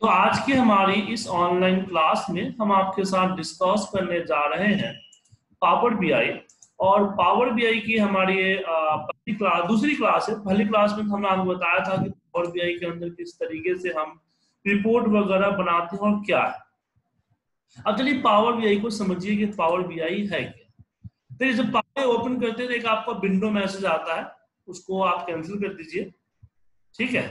तो आज की हमारी इस ऑनलाइन क्लास में हम आपके साथ डिस्कस करने जा रहे हैं पावर बी आई। और पावर बी आई की हमारी पहली क्लास दूसरी क्लास है। पहली क्लास में हमने आपको बताया था कि पावर बी आई के अंदर किस तरीके से हम रिपोर्ट वगैरह बनाते हैं और क्या है। अब चलिए पावर बी आई को समझिए कि पावर बी आई है क्या। तो जब पावर ओपन करते हैं तो एक आपका विंडो मैसेज आता है, उसको आप कैंसिल कर दीजिए, ठीक है।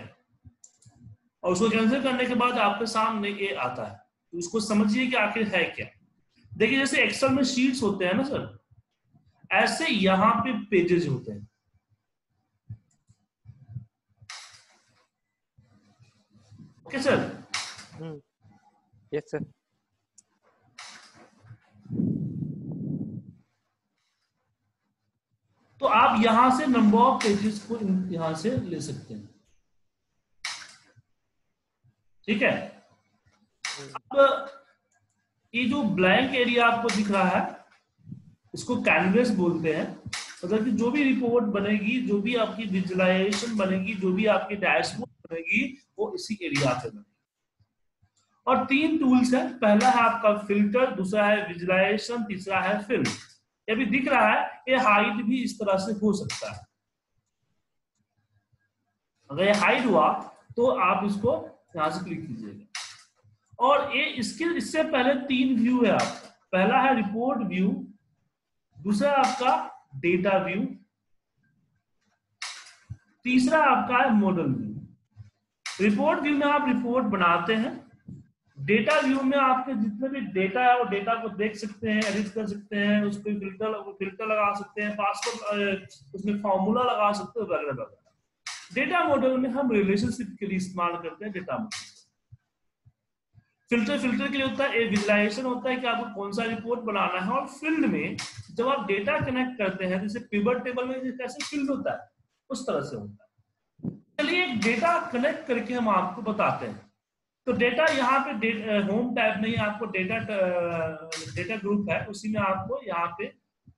और उसको कैंसिल करने के बाद आपके सामने ये आता है, तो उसको समझिए कि आखिर है क्या। देखिए जैसे एक्सेल में शीट्स होते हैं ना सर, ऐसे यहां पे पेजेस होते हैं। Okay sir, yes sir. तो आप यहां से नंबर ऑफ पेजेस को यहां से ले सकते हैं, ठीक है। अब ये जो ब्लैंक एरिया आपको दिख रहा है इसको कैनवस बोलते हैं। मतलब कि जो भी रिपोर्ट बनेगी, जो भी आपकी विजुअलाइजेशन बनेगी, जो भी आपकी डैशबोर्ड बनेगी, वो इसी एरिया से बनेगी। और तीन टूल्स हैं, पहला है आपका फिल्टर, दूसरा है विजुअलाइजेशन, तीसरा है फिल्म। ये भी दिख रहा है, ये हाइट भी इस तरह से हो सकता है। अगर ये हाइट हुआ तो आप इसको यहां से क्लिक कीजिएगा। और ये इससे पहले तीन व्यू है आपका, पहला है रिपोर्ट व्यू, दूसरा आपका डेटा व्यू, तीसरा आपका है मॉडल व्यू। रिपोर्ट व्यू में आप रिपोर्ट बनाते हैं, डेटा व्यू में आपके जितने भी डेटा है वो डेटा को देख सकते हैं, एडिट कर सकते हैं, उसको फिल्टर लगा सकते हैं, पासवर्ड उसमें फॉर्मूला लगा सकते हैं वगैरह वगैरह। डेटा मॉडल में हम रिलेशनशिप के लिए इस्तेमाल करते हैं डेटा मॉडल। फिल्टर के लिए होता है, विजुलाइजेशन होता है कि आपको कौन सा रिपोर्ट बनाना है। और फील्ड में जब आप डेटा कनेक्ट करते हैं, जैसे पिवट टेबल में कैसे फील्ड होता है उस तरह से होता है। चलिए डेटा कनेक्ट करके हम आपको बताते हैं। तो डेटा यहाँ पे होम टैब में ही आपको डेटा ग्रुप है, उसी में आपको यहाँ पे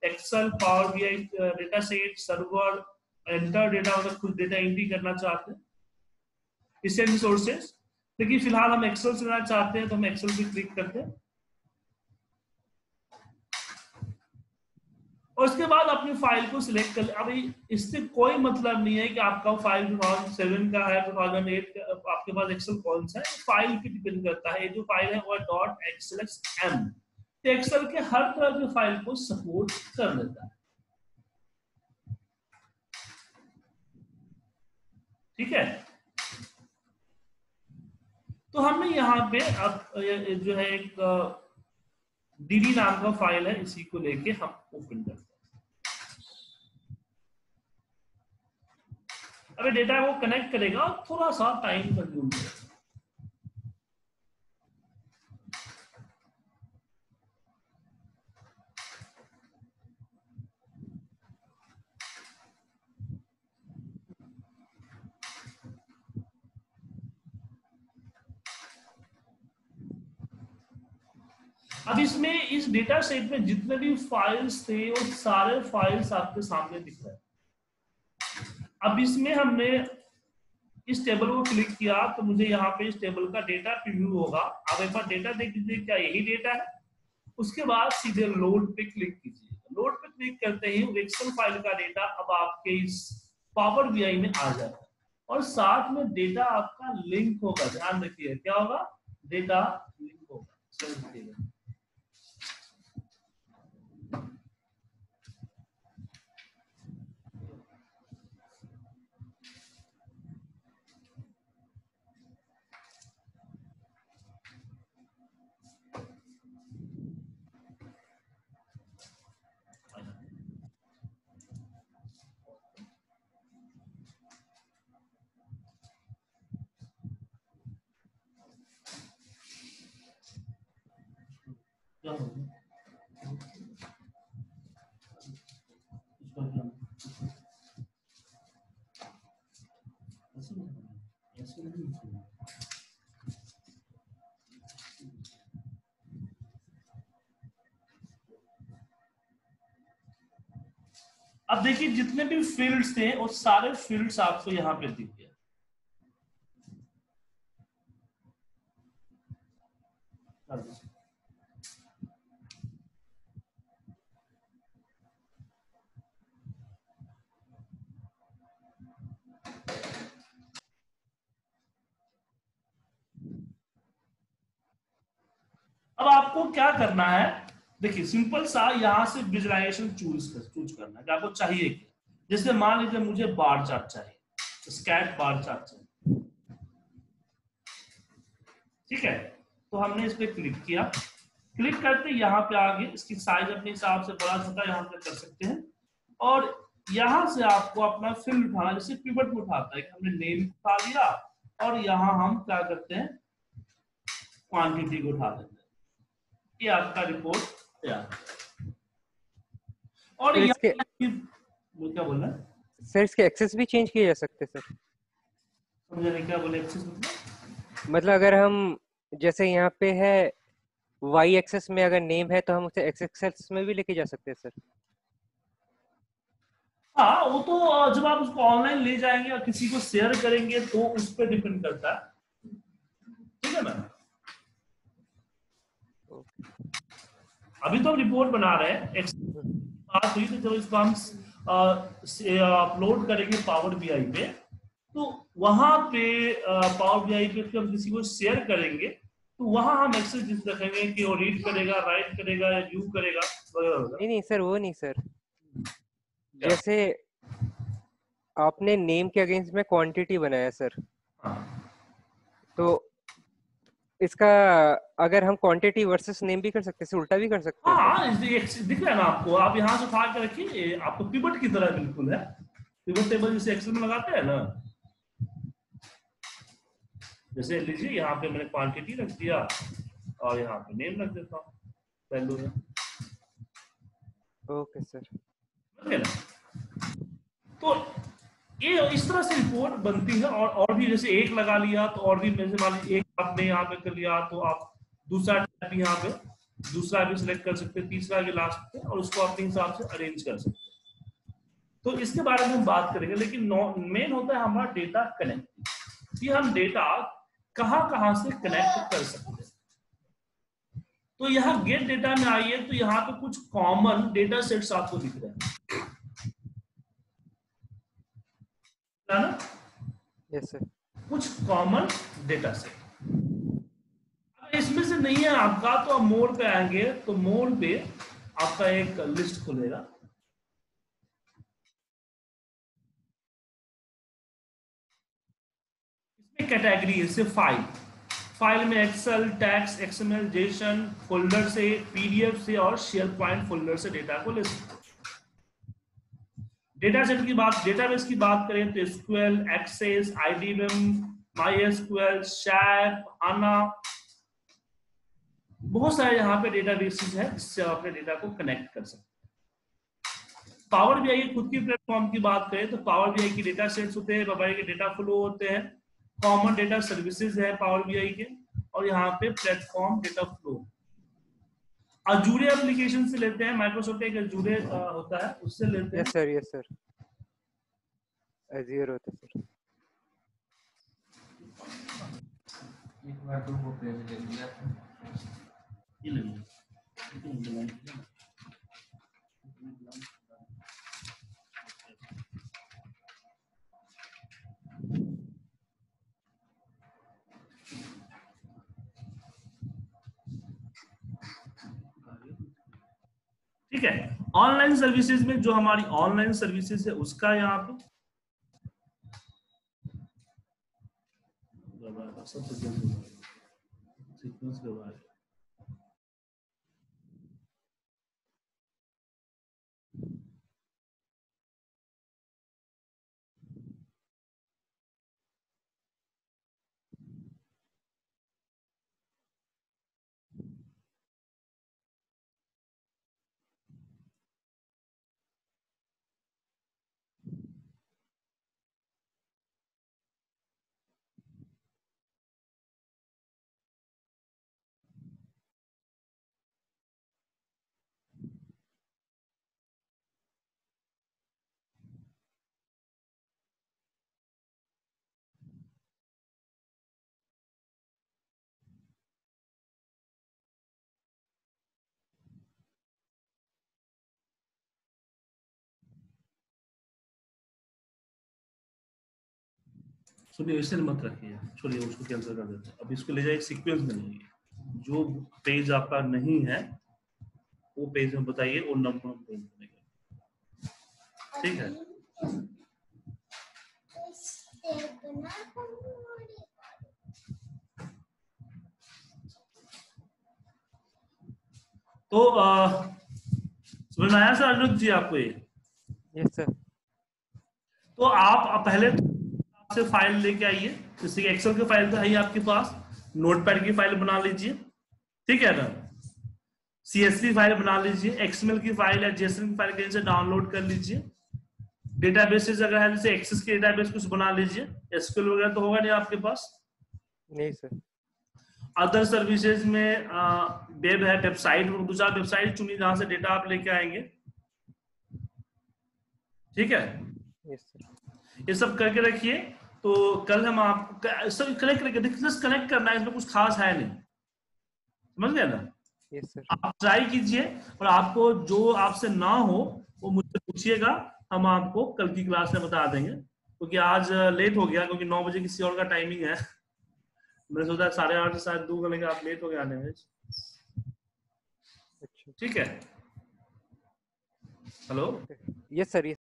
Excel, power B I, data set, server, enter data, मतलब कुछ डेटा एंट्री करना चाहते हैं, इससे रिसोर्सेस। देखिए फिलहाल हम एक्सेल से लेना चाहते हैं तो हम एक्सेल पे क्लिक करते हैं। और उसके बाद अपनी फाइल को सिलेक्ट कर ले। अभी इससे कोई मतलब नहीं है कि आपका फाइल 2007 का है, 2008 का, आपके पास एक्सेल कौन सा है, फाइल पे डिपेंड करता है। ये जो फाइल है वो .xlsm, एक्सेल के हर तरह के फाइल को सपोर्ट कर लेता है, ठीक है। तो हमने यहाँ पे अब जो है एक डीडी नाम का फाइल है, इसी को लेके हम ओपन करते हैं। अब डेटा को कनेक्ट करेगा, थोड़ा सा टाइम कंज्यूम करेगा। अब इसमें इस डेटा सेट में जितने भी फाइल्स थे वो सारे फाइल्स आपके सामने दिख रहे हैं। अब इसमें हमने इस टेबल को क्लिक किया तो मुझे यहाँ पे इस टेबल का डेटा प्रीव्यू होगा। आप एक बार डेटा देख लीजिए क्या यही डेटा है। उसके बाद सीधे लोड पे क्लिक कीजिए। लोड पे क्लिक करते ही एक्सेल फाइल का डेटा अब आपके इस पावर बी आई में आ जाएगा। और साथ में डेटा आपका लिंक होगा, ध्यान रखिए क्या होगा, डेटा लिंक होगा। अब देखिए जितने भी फील्ड्स थे और सारे फील्ड्स आपको यहां पे दिख गए। कर दो। अब आपको क्या करना है, देखिए सिंपल सा यहां से विजुलाइजेशन चूज करना है कि आपको चाहिए क्या। जैसे मान लीजिए मुझे बार चार्ट चाहिए, स्कैट बार चार्ट चाहिए, ठीक है। तो हमने इस पर क्लिक किया, क्लिक करते यहाँ पे आगे इसकी साइज अपने हिसाब से बड़ा छोटा यहाँ पे कर सकते हैं। और यहाँ से आपको अपना फील्ड उठाना, जैसे पिवट में उठाता है कि हमने नेम उठा लिया और यहाँ हम क्या करते हैं क्वांटिटी को उठा देते हैं। ये आपका रिपोर्ट तैयार। और इसके क्या बोलना है सर, इसके एक्सेस भी चेंज किए जा सकते हैं सर। समझा नहीं क्या बोले एक्सेस मतलब अगर हम जैसे यहाँ पे है वाई एक्सेस में अगर नेम है तो हम उसे एक्स एक्सेस में भी लेके जा सकते हैं सर। हाँ वो तो जब आप उसको ऑनलाइन ले जाएंगे और किसी को शेयर करेंगे तो उस पर डिपेंड करता है, ठीक है ना। अभी तो हम रिपोर्ट बना रहे हैं, बात हुई तो जब इसको हम अपलोड करेंगे पावर बीआई पे, तो वहां पे पावर बीआई पे हम किसी को शेयर करेंगे तो वहां हम एक्सेस रखेंगे कि वो रीड करेगा, राइट करेगा, व्यू करेगा वगैरह। नहीं नहीं सर, वो नहीं सर। जैसे आपने नेम के अगेंस्ट में क्वांटिटी बनाया सर, हाँ। तो इसका अगर हम क्वांटिटी वर्सेस नेम भी कर सकते हैं, उल्टा भी कर सकते हैं। हाँ दिख रहा है ना आपको, आप यहाँ से उठा के रखिए, आपको पिवट की तरह बिल्कुल है। पिवट टेबल जैसे एक्सेल में लगाते हैं ना, जैसे लीजिए यहाँ पे मैंने क्वांटिटी रख दिया और यहाँ पे नेम रख देता हूँ। ओके सर, तो ये इस तरह से रिपोर्ट बनती है। और भी जैसे एक लगा लिया तो और भी, जैसे मान लीजिए एक आपने यहाँ पे कर लिया तो आप दूसरा टैब यहाँ पे दूसरा भी सिलेक्ट कर सकते हैं, तीसरा भी ला सकते हैं और उसको अपने हिसाब से अरेंज कर सकते हैं। तो इसके बारे में हम बात करेंगे, लेकिन मेन होता है हमारा डेटा कनेक्ट, कि हम डेटा कहाँ कहाँ से कनेक्ट कर सकते हैं। तो यहाँ गेट डेटा में आइए तो यहाँ पे कुछ कॉमन डेटा सेट्स आपको दिख रहे हैं ना? Yes, sir. कुछ कॉमन डेटा सेट। अगर इसमें से नहीं है आपका तो आप मोर पे आएंगे, तो मोर पे आपका एक लिस्ट खुलेगा। इसमें कैटेगरी है सिर्फ फाइल, फाइल में Excel, text, XML, JSON folder से, पीडीएफ से और शेयर पॉइंट फोल्डर से डेटा को ले सकते। डेटा सेट की बात, डेटाबेस की बात करें तो SQL, access, IBM, MySQL, Sharp, Anna, बहुत सारे यहाँ पे डेटाबेसेस हैं जिससे आप अपने डेटा को कनेक्ट कर सकते हैं। पावर बीआई खुद की प्लेटफॉर्म की बात करें तो पावर बीआई की डेटा सेट्स होते हैं, पावर बीआई के डेटा फ्लो होते हैं, कॉमन डेटा सर्विसेज है पावर बीआई के, और यहाँ पे platform data flow. Azure application से लेते हैं, माइक्रोसॉफ्ट एक अजूरे होता है उससे लेते हैं। यस सर अजूर होता है सर। एक बार तो वो पेज ले लिया ये ले लो, ठीक है। ऑनलाइन सर्विसेज में जो हमारी ऑनलाइन सर्विसेज है उसका यहाँ पे सोल्यूशन मत रखिए, छोड़िए उसको कैंसिल कर देते हैं। अब इसको ले जाइए सीक्वेंस में, नहीं जो पेज आपका नहीं है वो पेज में बताइए और नंबर ऑफ पेज बनेगा, ठीक है। तो समझ में आया सर अनुज जी आपको ये? Yes sir. तो आप पहले से फाइल लेके आइए, जैसे एक्सेल की फाइल तो है आपके पास, नोटपैड की फाइल बना लीजिए, ठीक है ना, सीएसवी फाइल बना लीजिए, एक्सएमएल की फाइल या जेसन की फाइल कहीं से डाउनलोड कर लीजिए, डेटाबेस अगर है जैसे एक्सेस के डेटाबेस कुछ बना लीजिए, एसक्यूएल वगैरह तो होगा नहीं आपके पास? नहीं सर। अदर सर्विसेज में वेब है, वेबसाइट, दूसरा वेबसाइट चुनिए जहां से डेटा आप लेके आएंगे, ठीक है। Yes sir. ये सब करके रखिए, तो कल हम आपको सब कलेक्ट करके देखिए, कलेक्ट करना है, इसमें कुछ खास है नहीं, समझ गए ना? Yes sir. आप ट्राई कीजिए और आपको जो आपसे ना हो वो मुझसे पूछिएगा, हम आपको कल की क्लास में बता देंगे, क्योंकि आज लेट हो गया क्योंकि 9 बजे किसी और का टाइमिंग है, मैंने सोचा 8:30 से 2 घंटे आप लेट हो गए आने में, ठीक है। हेलो। Yes sir.